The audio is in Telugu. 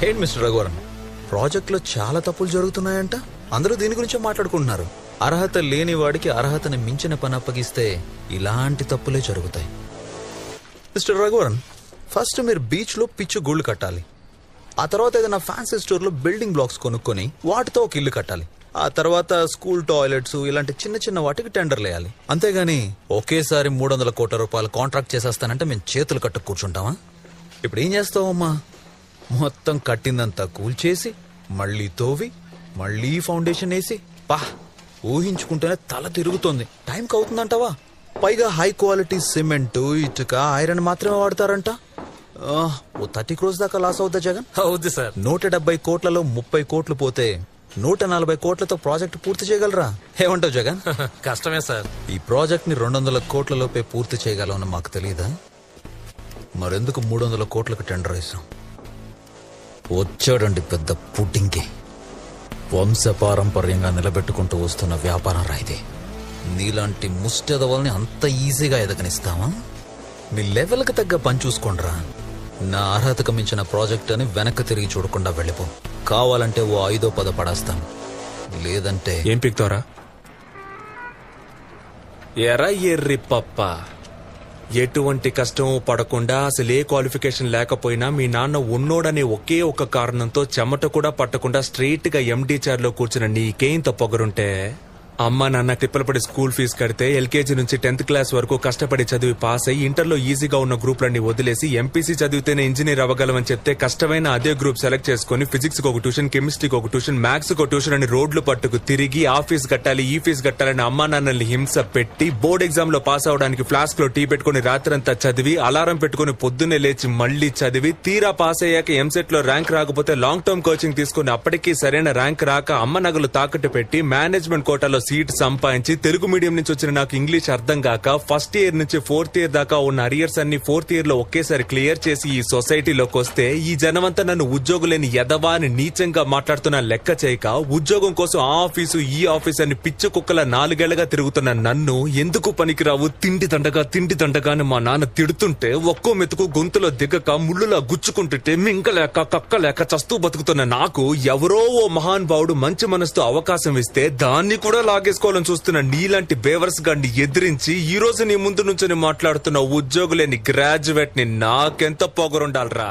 Hey, Mr. Raghuvaran, project lo chala tapulu jarugutunnayanta. Andaru deeni gurinchi maatladukuntunnaru. Arhata leni vaadiki arhatane minchina pani appagiste ilanti tappule jarugutayi. Mr. Raghuvaran, first meer beach lo pitch gold kattali. Aa tarvata edaina fancy store lo building blocks konukkoni vaatito oka illu kattali. Aa tarvata school toilets ilanti chinna chinna vaatiki tender leyali. Ante gaani oke sari 300 కోట్ల రూపాయలు కాంట్రాక్ట్ చేసేస్తానంటే మేము చేతులు కట్టు కూర్చుంటామా? ఇప్పుడు ఏం చేస్తావమ్మా? మొత్తం కట్టిందంతా కూల్చేసి మళ్ళీ తోవి మళ్ళీ ఫౌండేషన్ వేసి పా ఊహించుకుంటేనే తల తిరుగుతోంది. టైంకి అవుతుందంటావా? పైగా హై క్వాలిటీ సిమెంట్ ఇటుక ఐరన్ మాత్రమే వాడతారంట. ఓ 30 crores దాకా లాస్ అవుద్దా జగన్? అవుద్ది సార్. 170 కోట్లలో 30 కోట్లు పోతే 140 కోట్లతో ప్రాజెక్ట్ పూర్తి చేయగలరా? ఏమంటావు జగన్? కష్టమే సార్. ఈ ప్రాజెక్ట్ ని 200 కోట్లలోపే పూర్తి చేయగలవని మాకు తెలియదా? మరెందుకు 300 కోట్లకు టెండర్ వేసాం? వచ్చాడండి పెద్ద పుట్టింకి. వంశపారంపర్యంగా నిలబెట్టుకుంటూ వస్తున్న వ్యాపారం రాయిదే. నీలాంటి ముష్టెదవల్ని అంత ఈజీగా ఎదగనిస్తామా? మీ లెవెల్కి తగ్గ పని చూసుకోండిరా. నా అర్హతకు మించిన ప్రాజెక్ట్ అని వెనక్కి తిరిగి చూడకుండా వెళ్ళిపో. కావాలంటే ఓ 5వ 10వ పడేస్తాను, లేదంటే ఏం పిక్తారా? ఎరా ఎర్రి పప్ప, ఎటువంటి కష్టం పడకుండా అసలే క్వాలిఫికేషన్ లేకపోయినా మీ నాన్న ఉన్నోడనే ఒకే ఒక కారణంతో చెమట కూడా పట్టకుండా స్ట్రైట్ గా ఎండి చైర్ లో కూర్చున్న నీకేంత పొగరుంటే, అమ్మ నాన్న టిప్పలపడి స్కూల్ ఫీజు కడితే ఎల్కేజీ నుంచి 10th క్లాస్ వరకు కష్టపడి చదివి పాస్ అయ్యి ఇంటర్లో ఈజీగా ఉన్న గ్రూప్లన్నీ వదిలేసి ఎంపీసీ చదివితేనే ఇంజనీర్ అవ్వగలమని చెప్తే కష్టమైన అదే గ్రూప్ సెలెక్ట్ చేసుకుని ఫిజిక్స్కి ఒక ట్యూషన్, కెమిస్ట్రీకి ఒక ట్యూషన్, మ్యాథ్స్కి ఒక ట్యూషన్ అని రోడ్లు పట్టుకు తిరిగి ఆఫీస్ కట్టాలి ఈ ఫీజు కట్టాలని అమ్మా నాన్నల్ని హింస పెట్టి బోర్డ్ ఎగ్జామ్ లో పాస్ అవడానికి ఫ్లాస్క్ లో టీ పెట్టుకుని రాత్రంతా చదివి అలారం పెట్టుకుని పొద్దున్నే లేచి మళ్లీ చదివి తీరా పాస్ అయ్యాక ఎంసెట్ లో ర్యాంక్ రాకపోతే లాంగ్ టర్మ్ కోచింగ్ తీసుకుని అప్పటికీ సరైన ర్యాంక్ రాక అమ్మ నగలు తాకట్టు పెట్టి మేనేజ్మెంట్ కోటాలో సీట్ సంపాదించి తెలుగు మీడియం నుంచి వచ్చిన నాకు ఇంగ్లీష్ అర్థం కాక ఫస్ట్ ఇయర్ నుంచి 4th ఇయర్ దాకా ఉన్న అరియర్స్ అన్ని 4th ఇయర్ లో ఒకేసారి క్లియర్ చేసి ఈ సొసైటీలోకి వస్తే ఈ జనమంతా నన్ను ఉద్యోగులేని ఎదవా అని నీచంగా మాట్లాడుతున్నా లెక్క చేయక ఉద్యోగం కోసం ఆ ఆఫీసు ఈ ఆఫీస్ అని పిచ్చి కుక్కల 4 ఏళ్లుగా తిరుగుతున్న నన్ను ఎందుకు పనికిరావు తిండి దండగా అని మా నాన్న తిడుతుంటే ఒక్కో మెతుకు గొంతులో దిగక ముళ్ళులా గుచ్చుకుంటుంటే మింకలేక కక్కలేక చస్తూ బతుకుతున్న నాకు ఎవరో ఓ మహానుభావుడు మంచి మనసుతో అవకాశం ఇస్తే దాన్ని కూడా లాగేసుకోవాలని చూస్తున్న నీలాంటి బేవర్స్ గాన్ని ఎదిరించి ఈ రోజు నీ ముందు నుంచి మాట్లాడుతున్న ఉద్యోగులేని గ్రాడ్యుయేట్ ని నాకెంత పొగరుండాలరా?